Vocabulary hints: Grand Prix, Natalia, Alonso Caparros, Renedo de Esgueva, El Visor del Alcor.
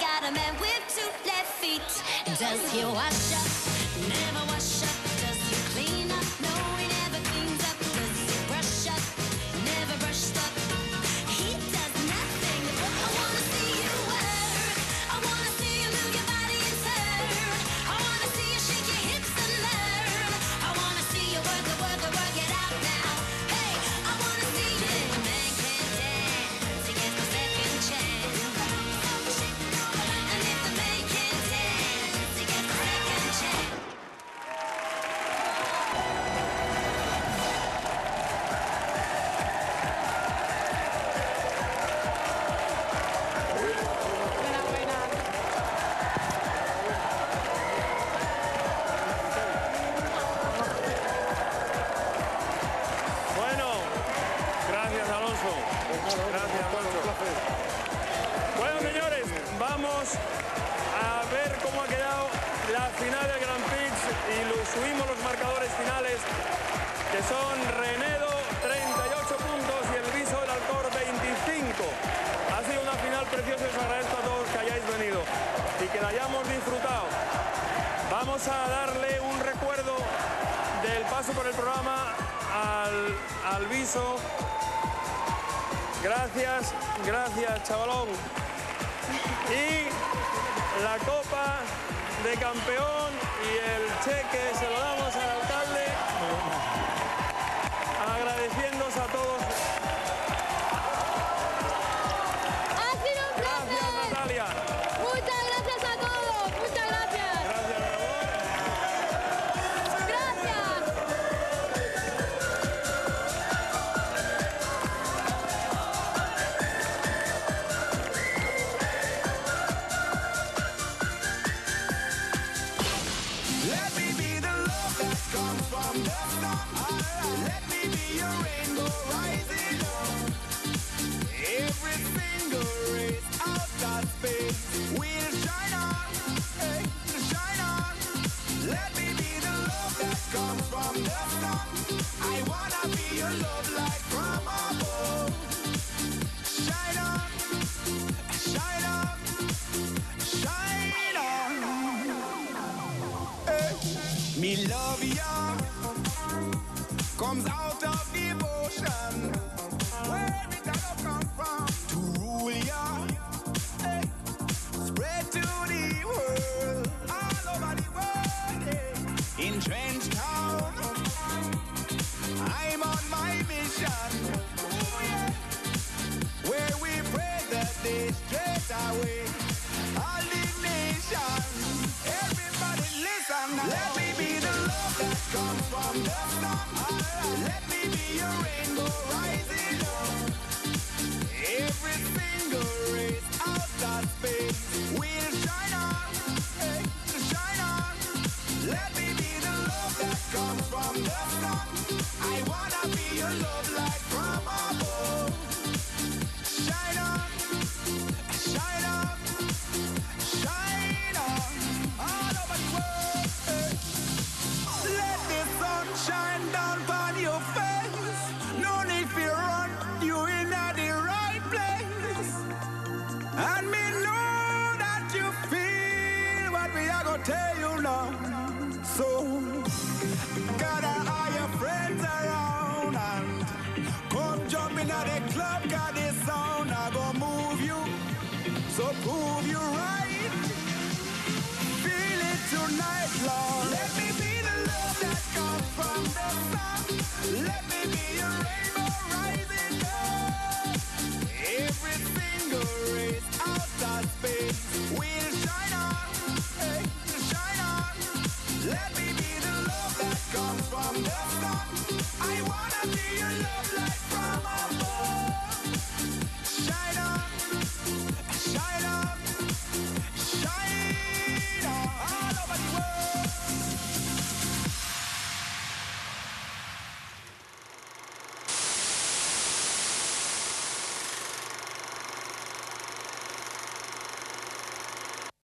got a man with two left feet. Does he wash up? Never wash up. Does he clean up? No, he never cleans up. Does he brush up? Never brushed up. He does nothing. I wanna see you work. I wanna see you move your body and turn. I wanna see you shake your hips and learn. I wanna see you work it, work it, work it out now. Hey, I wanna see you. If a man can't dance, he gets the second chance. And if the man can't dance, he gets the second chance. Bueno, gracias Alonso. Gracias Alonso. Bueno, señores, vamos a ver cómo ha quedado la final del Grand Prix y subimos los marcadores finales, que son Renedo 38 puntos y El Visor del Alcor 25. Ha sido una final preciosa y os agradezco a todos que hayáis venido y que la hayamos disfrutado. Vamos a darle un recuerdo del paso por el programa al Viso. Gracias, gracias, chavalón. Y la copa de campeón y el cheque se lo damos al alcalde, agradeciéndos a todos. Ha sido un placer. Gracias, Natalia. Muchas gracias a todos. Muchas gracias. Gracias, Ramón. Gracias. Let me be the love that comes from the star. Let me be your rainbow rising up. Every single race out that space will shine on, hey, shine on. Let me be the love that comes from the star. I wanna be your love light from above. Shine on, shine on, shine on. Hey, me love ya. Comes out of devotion. Where did that love come from? To rule ya, eh. Spread to the world, all over the world, eh. In Trench Town, I'm on my mission. Ooh, yeah. Where we pray that they straight away all the nations. Everybody listen now. Let me be the love that comes from the sun. Let me be your rainbow rising up. Every single race out that space will shine on, hey, shine on. Let me be the love that comes from the sun. I wanna be your love light from above. Shine on, shine on, shine on. All over the world, hey. Let the sun shine down. And me know that you feel what we are gonna tell you now. So gather all your friends around and come jump in at the club, got this sound, I gonna move you. So prove you right. Feel it tonight, Lord. Let me be the love that comes from the sun. Let me be your rainbow rising up. Everything. Out that space will shine on, hey, shine on. Let me be the love that comes from the sun. I wanna be your love.